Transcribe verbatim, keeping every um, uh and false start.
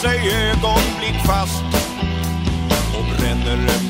sig ögonblick fast och bränner